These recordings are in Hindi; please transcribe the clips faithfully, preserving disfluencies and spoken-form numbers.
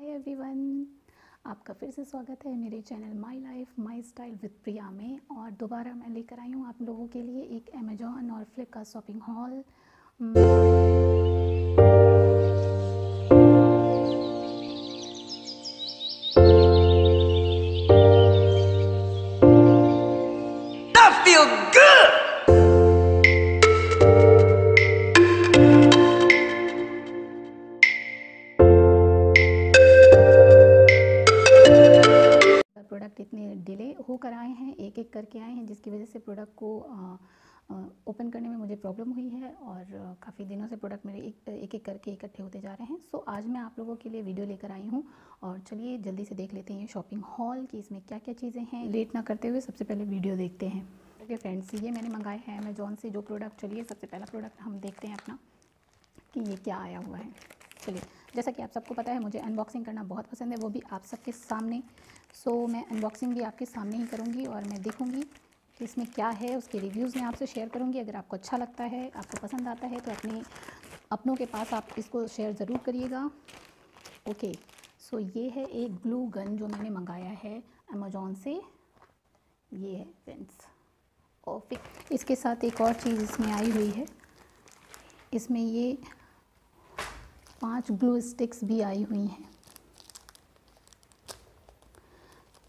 हाय एवरीवन, आपका फिर से स्वागत है मेरे channel my life my style with Priya में। और दोबारा मैं लेकर आई हूँ आप लोगों के लिए एक अमेज़ॉन और फ्लिपकार्ट शॉपिंग हॉल। इतने डिले होकर आए हैं, एक एक करके आए हैं, जिसकी वजह से प्रोडक्ट को ओपन करने में मुझे प्रॉब्लम हुई है। और काफ़ी दिनों से प्रोडक्ट मेरे एक एक, एक करके इकट्ठे होते जा रहे हैं। सो आज मैं आप लोगों के लिए वीडियो लेकर आई हूं। और चलिए जल्दी से देख लेते हैं शॉपिंग हॉल कि इसमें क्या क्या चीज़ें हैं। लेट ना करते हुए सबसे पहले वीडियो देखते हैं। ओके फ्रेंड्स, ये मैंने मंगाए हैं अमेज़ॉन से जो प्रोडक्ट। चलिए सबसे पहला प्रोडक्ट हम देखते हैं अपना कि ये क्या आया हुआ है। चलिए, जैसा कि आप सबको पता है मुझे अनबॉक्सिंग करना बहुत पसंद है, वो भी आप सबके सामने। सो so, मैं अनबॉक्सिंग भी आपके सामने ही करूँगी और मैं देखूँगी कि इसमें क्या है, उसके रिव्यूज़ मैं आपसे शेयर करूँगी। अगर आपको अच्छा लगता है, आपको पसंद आता है तो अपने अपनों के पास आप इसको शेयर ज़रूर करिएगा। ओके, सो ये है एक ग्लू गन जो मैंने मंगाया है अमेज़ॉन से। ये है फ्रेंड्स। और फिर इसके साथ एक और चीज़ इसमें आई हुई है, इसमें ये पांच ग्लू स्टिक्स भी आई हुई हैं।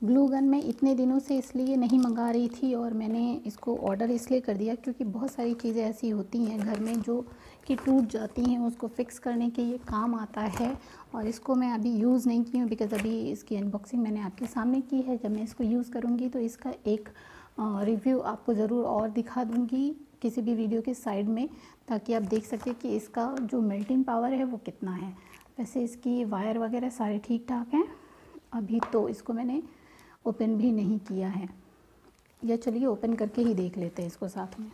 ग्लू गन मैं इतने दिनों से इसलिए नहीं मंगा रही थी और मैंने इसको ऑर्डर इसलिए कर दिया क्योंकि बहुत सारी चीज़ें ऐसी होती हैं घर में जो कि टूट जाती हैं, उसको फ़िक्स करने के ये काम आता है। और इसको मैं अभी यूज़ नहीं की हूँ बिकॉज़ अभी इसकी अनबॉक्सिंग मैंने आपके सामने की है। जब मैं इसको यूज़ करूँगी तो इसका एक रिव्यू आपको ज़रूर और दिखा दूँगी किसी भी वीडियो के साइड में, ताकि आप देख सकें कि इसका जो मेल्टिंग पावर है वो कितना है। वैसे इसकी वायर वगैरह सारे ठीक ठाक हैं, अभी तो इसको मैंने ओपन भी नहीं किया है। या चलिए ओपन करके ही देख लेते हैं इसको साथ में।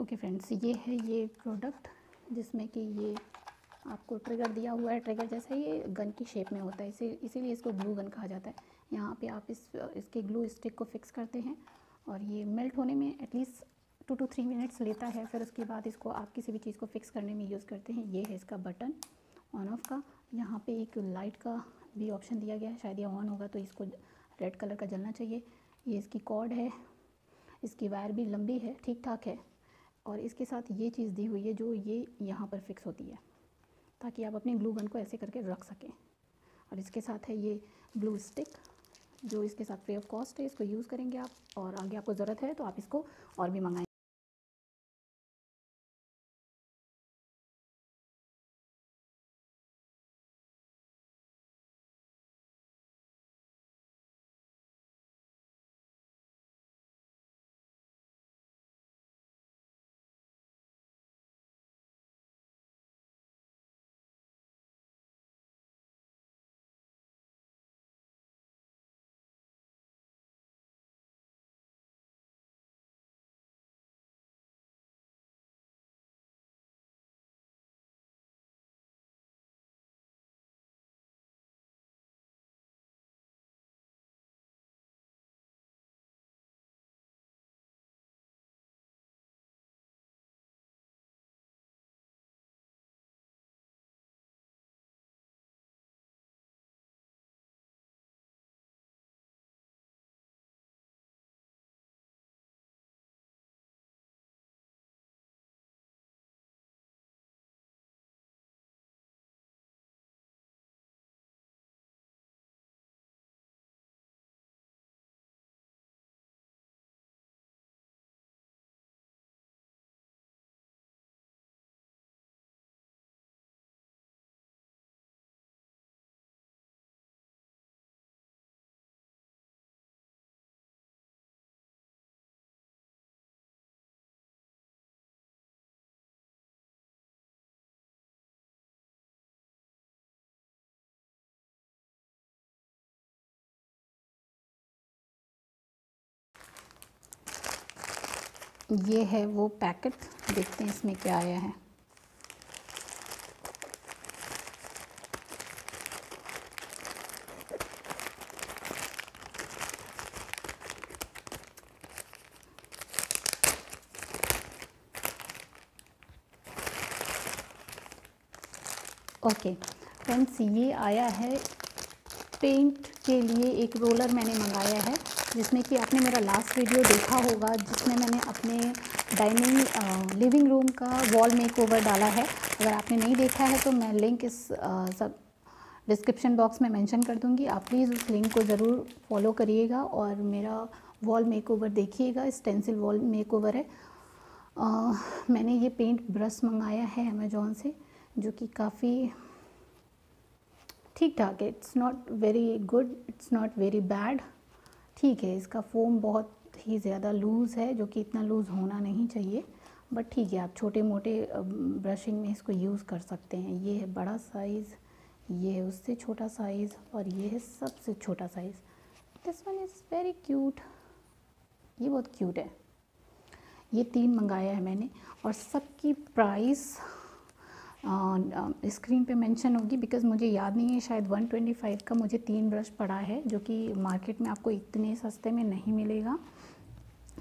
ओके फ्रेंड्स, ये है ये प्रोडक्ट जिसमें कि ये आपको ट्रिगर दिया हुआ है। ट्रिगर जैसा ये गन की शेप में होता है, इसी इसीलिए इसको ग्लू गन कहा जाता है। यहाँ पे आप इस इसके ग्लू स्टिक को फिक्स करते हैं और ये मेल्ट होने में at least two two three minutes लेता है। फिर उसके बाद इसको आप किसी भी चीज़ को फिक्स करने में यूज़ करते हैं। ये है इसका बटन ऑन ऑफ़ का। यहाँ पे एक लाइट का भी ऑप्शन दिया गया है, शायद ये ऑन होगा तो इसको रेड कलर का जलना चाहिए। ये इसकी कॉर्ड है, इसकी वायर भी लंबी है, ठीक ठाक है। और इसके साथ ये चीज़ दी हुई है जो ये यहाँ पर फिक्स होती है ताकि आप अपने ग्लू गन को ऐसे करके रख सकें। और इसके साथ है ये ग्लू स्टिक जो इसके साथ फ्री ऑफ कॉस्ट है। इसको यूज़ करेंगे आप और आगे आपको ज़रूरत है तो आप इसको और भी मंगाएं। ये है वो पैकेट, देखते हैं इसमें क्या आया है। ओके फ्रेंड्स, ये आया है पेंट के लिए एक रोलर मैंने मंगाया है, जिसमें कि आपने मेरा लास्ट वीडियो देखा होगा जिसमें मैंने अपने डाइनिंग लिविंग रूम का वॉल मेकओवर डाला है। अगर आपने नहीं देखा है तो मैं लिंक इस आ, सब डिस्क्रिप्शन बॉक्स में मेंशन कर दूंगी। आप प्लीज़ उस लिंक को ज़रूर फॉलो करिएगा और मेरा वॉल मेकओवर देखिएगा। स्टेंसिल वॉल मेकओवर है। आ, मैंने ये पेंट ब्रश मंगाया है अमेज़ॉन से, जो कि काफ़ी ठीक ठाक है। It's not very good, it's not very bad, ठीक है। इसका फोम बहुत ही ज़्यादा लूज़ है, जो कि इतना लूज़ होना नहीं चाहिए, बट ठीक है, आप छोटे मोटे ब्रशिंग में इसको यूज़ कर सकते हैं। ये है बड़ा साइज़, ये है उससे छोटा साइज़ और ये है सबसे छोटा size. This one is very cute, ये बहुत क्यूट है। ये तीन मंगाया है मैंने और सबकी प्राइस स्क्रीन पे मेंशन होगी, बिकॉज़ मुझे याद नहीं है, शायद वन ट्वेंटी फाइव का मुझे तीन ब्रश पड़ा है, जो कि मार्केट में आपको इतने सस्ते में नहीं मिलेगा।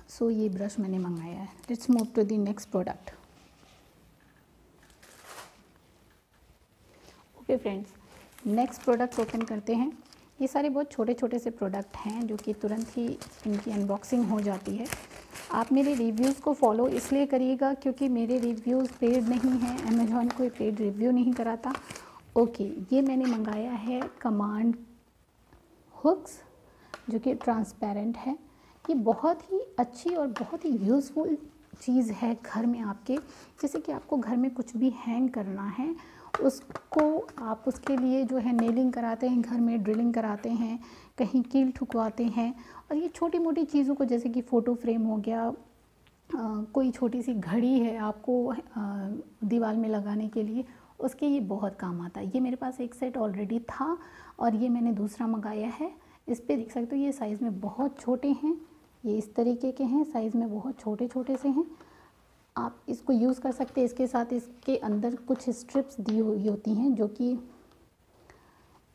सो so, ये ब्रश मैंने मंगाया है। Let's move to the next product. Okay friends, next product open करते हैं। ये सारे बहुत छोटे छोटे से प्रोडक्ट हैं, जो कि तुरंत ही इनकी अनबॉक्सिंग हो जाती है। आप मेरे रिव्यूज़ को फॉलो इसलिए करिएगा क्योंकि मेरे रिव्यूज़ पेड नहीं हैं, अमेज़ॉन कोई पेड रिव्यू नहीं कराता। ओके, ये मैंने मंगाया है कमांड हुक्स, जो कि ट्रांसपेरेंट है। ये बहुत ही अच्छी और बहुत ही यूज़फुल चीज़ है घर में आपके। जैसे कि आपको घर में कुछ भी हैंग करना है, उसको आप उसके लिए जो है नेलिंग कराते हैं घर में, ड्रिलिंग कराते हैं, कहीं कील ठुकवाते हैं। और ये छोटी मोटी चीज़ों को, जैसे कि फ़ोटो फ्रेम हो गया, आ, कोई छोटी सी घड़ी है आपको दीवार में लगाने के लिए, उसके ये बहुत काम आता है। ये मेरे पास एक सेट ऑलरेडी था और ये मैंने दूसरा मंगाया है। इस पर देख सकते हो, ये साइज़ में बहुत छोटे हैं, ये इस तरीके के हैं, साइज़ में बहुत छोटे छोटे से हैं। आप इसको यूज़ कर सकते हैं। इसके साथ इसके अंदर कुछ स्ट्रिप्स दी हुई होती हैं, जो कि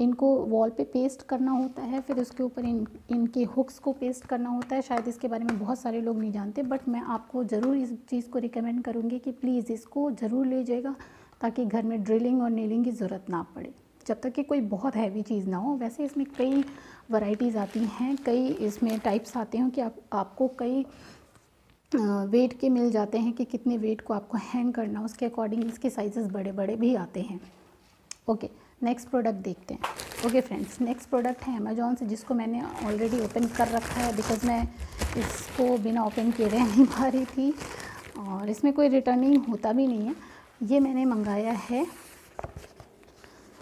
इनको वॉल पे पेस्ट करना होता है, फिर उसके ऊपर इन इनके हुक्स को पेस्ट करना होता है। शायद इसके बारे में बहुत सारे लोग नहीं जानते, बट मैं आपको ज़रूर इस चीज़ को रिकमेंड करूँगी कि प्लीज़ इसको ज़रूर ले जाइएगा, ताकि घर में ड्रिलिंग और नेलिंग की ज़रूरत ना पड़े, जब तक कि कोई बहुत हैवी चीज़ ना हो। वैसे इसमें कई वैरायटीज़ आती हैं, कई इसमें टाइप्स आते हैं कि आप आपको कई वेट के मिल जाते हैं कि कितने वेट को आपको हैंग करना, उसके अकॉर्डिंग इसके साइजेस बड़े बड़े भी आते हैं। ओके, नेक्स्ट प्रोडक्ट देखते हैं। ओके फ्रेंड्स, नेक्स्ट प्रोडक्ट है अमेज़ॉन से, जिसको मैंने ऑलरेडी ओपन कर रखा है, बिकॉज मैं इसको बिना ओपन किए रह नहीं पा रही थी और इसमें कोई रिटर्निंग होता भी नहीं है। ये मैंने मंगाया है,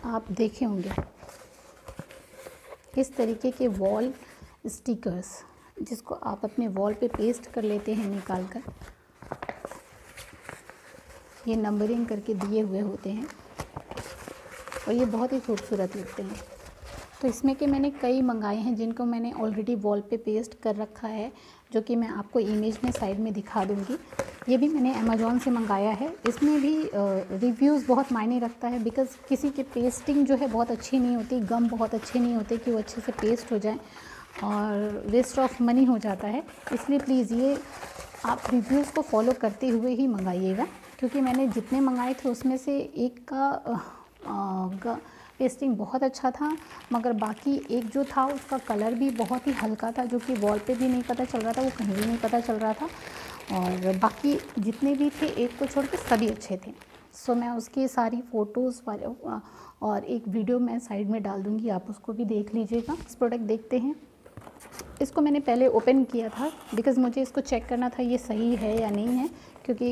आप देखे होंगे, इस तरीके के वॉल स्टिकर्स, जिसको आप अपने वॉल पे पेस्ट कर लेते हैं निकाल कर। ये नंबरिंग करके दिए हुए होते हैं और ये बहुत ही खूबसूरत लगते हैं। तो इसमें के मैंने कई मंगाए हैं, जिनको मैंने ऑलरेडी वॉल पे पेस्ट कर रखा है, जो कि मैं आपको इमेज में साइड में दिखा दूंगी। ये भी मैंने अमेज़ॉन से मंगाया है। इसमें भी रिव्यूज़ बहुत मायने रखता है, बिकॉज़ किसी के पेस्टिंग जो है बहुत अच्छी नहीं होती, गम बहुत अच्छे नहीं होते कि वो अच्छे से पेस्ट हो जाए और वेस्ट ऑफ मनी हो जाता है। इसलिए प्लीज़ ये आप रिव्यूज़ को फॉलो करते हुए ही मंगाइएगा, क्योंकि मैंने जितने मंगाए थे उसमें से एक का आ, ग, पेस्टिंग बहुत अच्छा था, मगर बाकी एक जो था उसका कलर भी बहुत ही हल्का था, जो कि वॉल पे भी नहीं पता चल रहा था, वो कहीं भी नहीं पता चल रहा था। और बाकी जितने भी थे, एक को छोड़ के सभी अच्छे थे। सो so, मैं उसकी सारी फ़ोटोज़ और एक वीडियो मैं साइड में डाल दूँगी, आप उसको भी देख लीजिएगा। इस प्रोडक्ट देखते हैं। इसको मैंने पहले ओपन किया था, बिकॉज़ मुझे इसको चेक करना था ये सही है या नहीं है, क्योंकि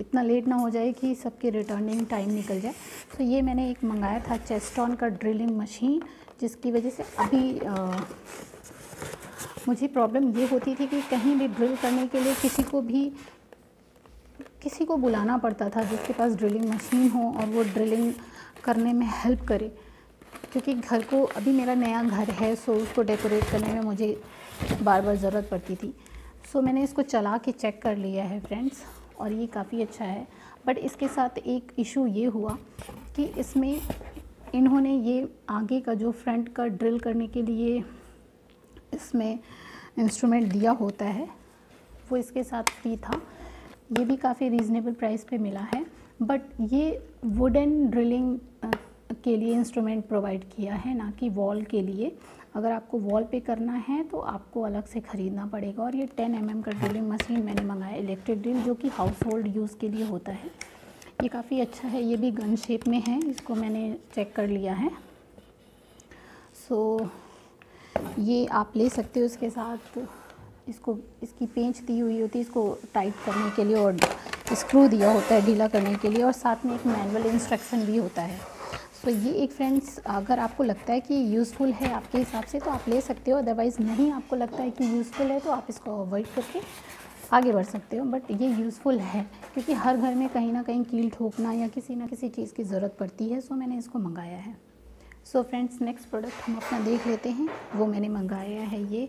इतना लेट ना हो जाए कि सबके रिटर्निंग टाइम निकल जाए। तो ये मैंने एक मंगाया था चेस्टन का ड्रिलिंग मशीन, जिसकी वजह से अभी आ, मुझे प्रॉब्लम ये होती थी कि कहीं भी ड्रिल करने के लिए किसी को भी किसी को बुलाना पड़ता था, जिसके पास ड्रिलिंग मशीन हो और वो ड्रिलिंग करने में हेल्प करे। क्योंकि घर को, अभी मेरा नया घर है, सो उसको डेकोरेट करने में मुझे बार बार ज़रूरत पड़ती थी। सो मैंने इसको चला के चेक कर लिया है फ्रेंड्स, और ये काफ़ी अच्छा है। बट इसके साथ एक इशू ये हुआ कि इसमें इन्होंने ये आगे का जो फ्रंट का ड्रिल करने के लिए इसमें इंस्ट्रूमेंट दिया होता है, वो इसके साथ फ्री था। ये भी काफ़ी रीज़नेबल प्राइस पे मिला है। बट ये वुडन ड्रिलिंग के लिए इंस्ट्रूमेंट प्रोवाइड किया है, ना कि वॉल के लिए। अगर आपको वॉल पे करना है तो आपको अलग से ख़रीदना पड़ेगा। और ये टेन एम एम का ड्रिलिंग मशीन मैंने मंगाया, इलेक्ट्रिक ड्रिल, जो कि हाउस होल्ड यूज़ के लिए होता है। ये काफ़ी अच्छा है, ये भी गन शेप में है, इसको मैंने चेक कर लिया है। सो so, ये आप ले सकते हो। इसके साथ इसको इसकी पेंच दी हुई होती है इसको टाइट करने के लिए, और स्क्रू दिया होता है ढीला करने के लिए, और साथ में एक मैनुअल इंस्ट्रक्शन भी होता है। तो ये एक फ्रेंड्स, अगर आपको लगता है कि यूज़फुल है आपके हिसाब से तो आप ले सकते हो, अदरवाइज़ नहीं आपको लगता है कि यूज़फुल है तो आप इसको अवॉइड करके आगे बढ़ सकते हो। बट ये यूज़फुल है क्योंकि हर घर में कहीं ना कहीं कील ठोकना या किसी ना किसी चीज़ की ज़रूरत पड़ती है। सो मैंने इसको मंगाया है। सो फ्रेंड्स, नेक्स्ट प्रोडक्ट हम अपना देख लेते हैं। वो मैंने मंगाया है ये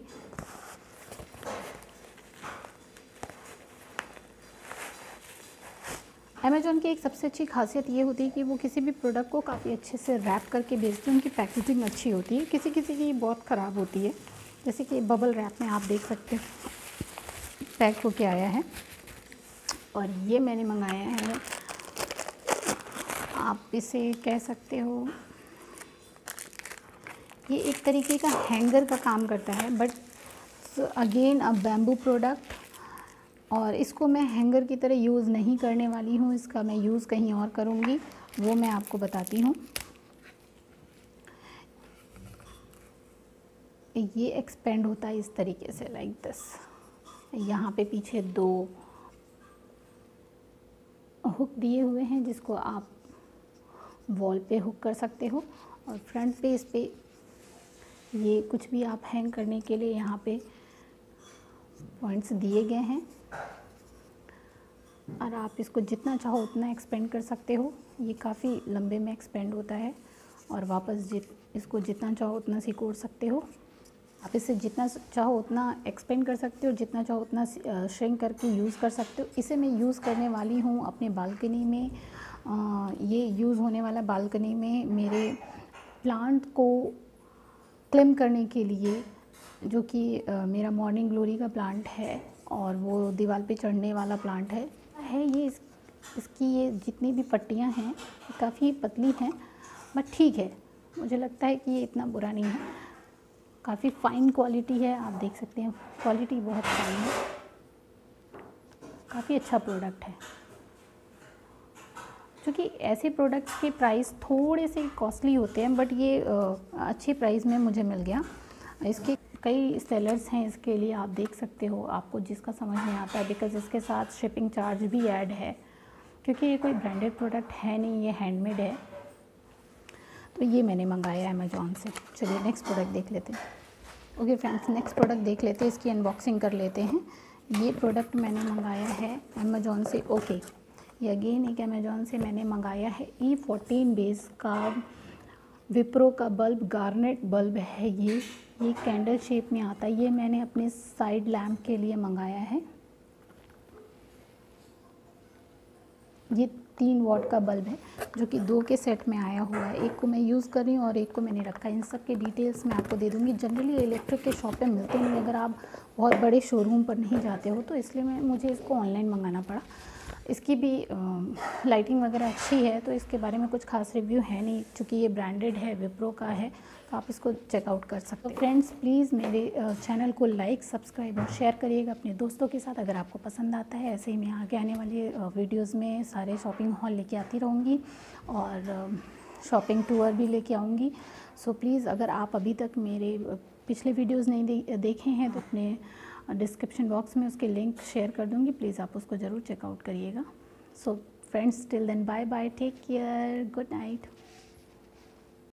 अमेज़ॉन की एक सबसे अच्छी खासियत ये होती है कि वो किसी भी प्रोडक्ट को काफ़ी अच्छे से रैप करके बेचते हैं। उनकी पैकेजिंग अच्छी होती है, किसी किसी की बहुत ख़राब होती है, जैसे कि बबल रैप में आप देख सकते हो पैक होके आया है। और ये मैंने मंगाया है, आप इसे कह सकते हो ये एक तरीके का हैंगर का काम करता है, but again a bamboo product. और इसको मैं हैंगर की तरह यूज़ नहीं करने वाली हूँ, इसका मैं यूज़ कहीं और करूँगी, वो मैं आपको बताती हूँ। ये एक्सपेंड होता है इस तरीके से, लाइक दिस। यहाँ पे पीछे दो हुक दिए हुए हैं जिसको आप वॉल पे हुक कर सकते हो, और फ्रंट पे इस पे ये कुछ भी आप हैंग करने के लिए यहाँ पे पॉइंट्स दिए गए हैं, और आप इसको जितना चाहो उतना एक्सपेंड कर सकते हो। ये काफ़ी लंबे में एक्सपेंड होता है, और वापस जित इसको जितना चाहो उतना सिकोड़ सकते हो। आप इसे जितना चाहो उतना एक्सपेंड कर सकते हो, जितना चाहो उतना श्रिंक करके यूज़ कर सकते हो। इसे मैं यूज़ करने वाली हूँ अपने बालकनी में। आ, ये यूज़ होने वाला बालकनी में मेरे प्लांट को क्लेम करने के लिए, जो कि मेरा मॉर्निंग ग्लोरी का प्लांट है और वो दीवार पे चढ़ने वाला प्लांट है है ये इस, इसकी ये जितनी भी पट्टियां हैं काफ़ी पतली हैं, बट ठीक है, मुझे लगता है कि ये इतना बुरा नहीं है। काफ़ी फ़ाइन क्वालिटी है, आप देख सकते हैं क्वालिटी बहुत फाइन है, काफ़ी अच्छा प्रोडक्ट है। क्योंकि ऐसे प्रोडक्ट्स के प्राइस थोड़े से कॉस्टली होते हैं, बट ये अच्छे प्राइस में मुझे मिल गया। इसके कई सेलर्स हैं इसके लिए, आप देख सकते हो, आपको जिसका समझ नहीं आता है, बिकॉज़ इसके साथ शिपिंग चार्ज भी ऐड है, क्योंकि ये कोई ब्रांडेड प्रोडक्ट है नहीं, ये हैंडमेड है। तो ये मैंने मंगाया है अमेज़ॉन से। चलिए नेक्स्ट प्रोडक्ट देख लेते हैं। ओके फ्रेंड्स, नेक्स्ट प्रोडक्ट देख लेते हैं, इसकी अनबॉक्सिंग कर लेते हैं। ये प्रोडक्ट मैंने मंगाया है अमेज़ॉन से। ओके, ये अगेन एक अमेज़ॉन से मैंने मंगाया है ई फोर्टीन बेस का विप्रो का बल्ब, गार्नेट बल्ब है ये। ये कैंडल शेप में आता है, ये मैंने अपने साइड लैम्प के लिए मंगाया है। ये तीन वाट का बल्ब है जो कि दो के सेट में आया हुआ है, एक को मैं यूज़ कर रही हूँ और एक को मैंने रखा है। इन सब के डिटेल्स मैं आपको दे दूँगी। जनरली इलेक्ट्रिक के शॉप पे मिलते नहीं, अगर आप बहुत बड़े शोरूम पर नहीं जाते हो, तो इसलिए मैं मुझे इसको ऑनलाइन मंगाना पड़ा। इसकी भी लाइटिंग वगैरह अच्छी है, तो इसके बारे में कुछ खास रिव्यू है नहीं, चूँकि ये ब्रांडेड है, विप्रो का है, तो आप इसको चेकआउट कर सकते हो। फ्रेंड्स, प्लीज़ मेरे चैनल को लाइक, सब्सक्राइब और शेयर करिएगा अपने दोस्तों के साथ अगर आपको पसंद आता है। ऐसे ही मैं आगे आने वाले वीडियोज़ में सारे शॉपिंग हॉल लेके आती रहूँगी और शॉपिंग टूर भी लेके आऊँगी। सो प्लीज़, अगर आप अभी तक मेरे पिछले वीडियोज़ नहीं देखे हैं तो अपने डिस्क्रिप्शन बॉक्स में उसके लिंक शेयर कर दूँगी, प्लीज़ आप उसको ज़रूर चेकआउट करिएगा। So friends, till then bye bye, take care, good night.